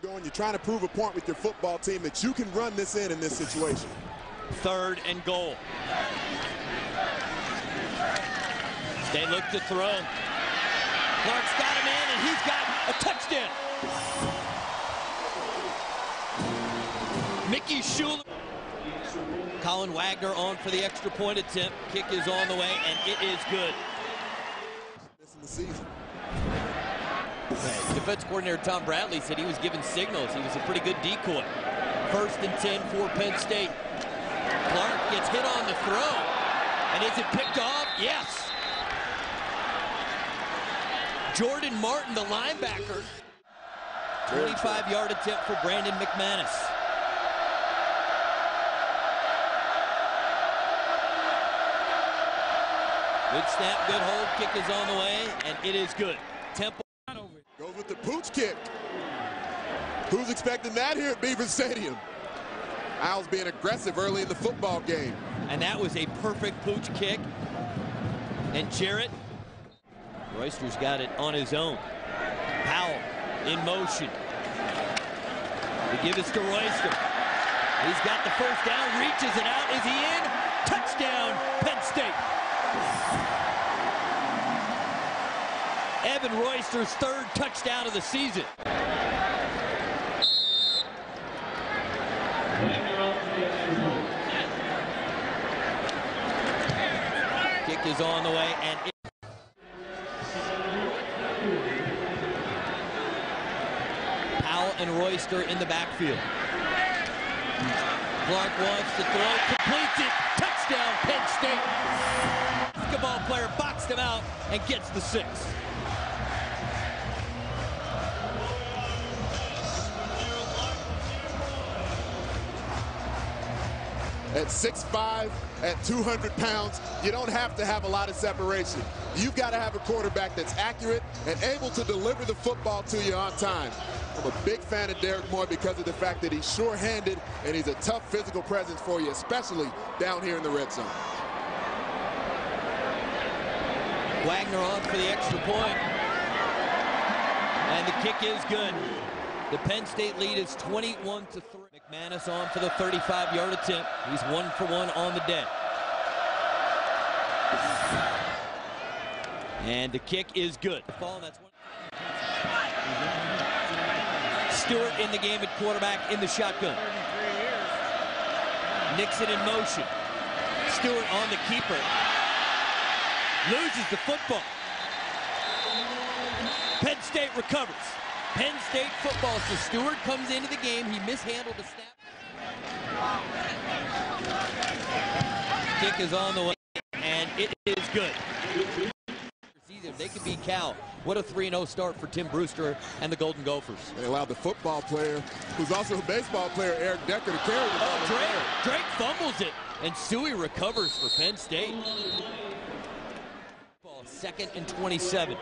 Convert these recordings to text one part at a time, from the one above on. Going, you're trying to prove a point with your football team that you can run this in this situation. Third and goal. They look to throw. Clark's got him in, and he's got a touchdown. Mickey Schuler. Colin Wagner on for the extra point attempt. Kick is on the way, and it is good. This in the season. Right. Defense coordinator Tom Bradley said he was giving signals. He was a pretty good decoy. First and 10 for Penn State. Clark gets hit on the throw. And is it picked off? Yes. Jordan Martin, the linebacker. 25-yard attempt for Brandon McManus. Good snap, good hold. Kick is on the way, and it is good. Temple. Goes with the pooch kick. Who's expecting that here at Beaver Stadium? Owls being aggressive early in the football game. And that was a perfect pooch kick. And Jarrett. Royster's got it on his own. Powell in motion. They give it to Royster. He's got the first down, reaches it out. Is he in? Touchdown, Penn State. Evan Royster's third touchdown of the season. Kick is on the way, and it... Powell and Royster in the backfield. Clark wants to throw, completes it. Touchdown, Penn State. Basketball player boxed him out and gets the 6. At 6'5", at 200 pounds, you don't have to have a lot of separation. You've got to have a quarterback that's accurate and able to deliver the football to you on time. I'm a big fan of Derek Moore because of the fact that he's sure-handed and he's a tough physical presence for you, especially down here in the red zone. Wagner on for the extra point. And the kick is good. The Penn State lead is 21-3. McManus on for the 35-yard attempt. He's 1 for 1 on the day. And the kick is good. Stewart in the game at quarterback in the shotgun. Nickson in motion. Stewart on the keeper. Loses the football. Penn State recovers. Penn State football, so Stewart comes into the game. He mishandled the snap. Kick is on the way, and it is good. They could beat Cal. What a 3-0 start for Tim Brewster and the Golden Gophers. They allowed the football player, who's also a baseball player, Eric Decker, to carry the ball. Drake fumbles it, and Suey recovers for Penn State. Second and 27.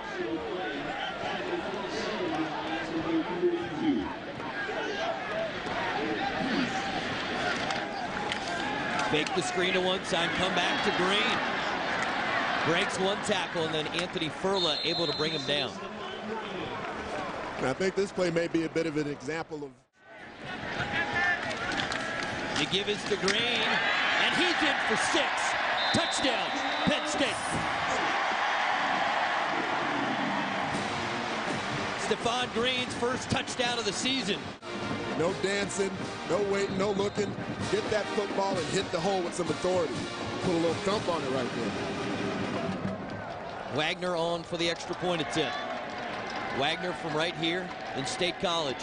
Fake the screen to one side, come back to Green. Breaks one tackle, and then Anthony Furla able to bring him down. I think this play may be a bit of an example of... They give it to Green, and he's in for 6. Touchdown, Penn State. Stephon Green's first touchdown of the season. No dancing, no waiting, no looking. Get that football and hit the hole with some authority. Put a little thump on it right there. Wagner on for the extra point attempt. Wagner from right here in State College.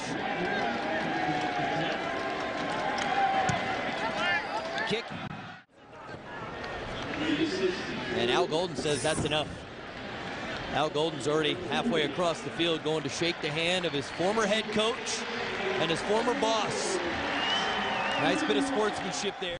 Kick. And Al Golden says that's enough. Al Golden's already halfway across the field going to shake the hand of his former head coach and his former boss. Nice bit of sportsmanship there.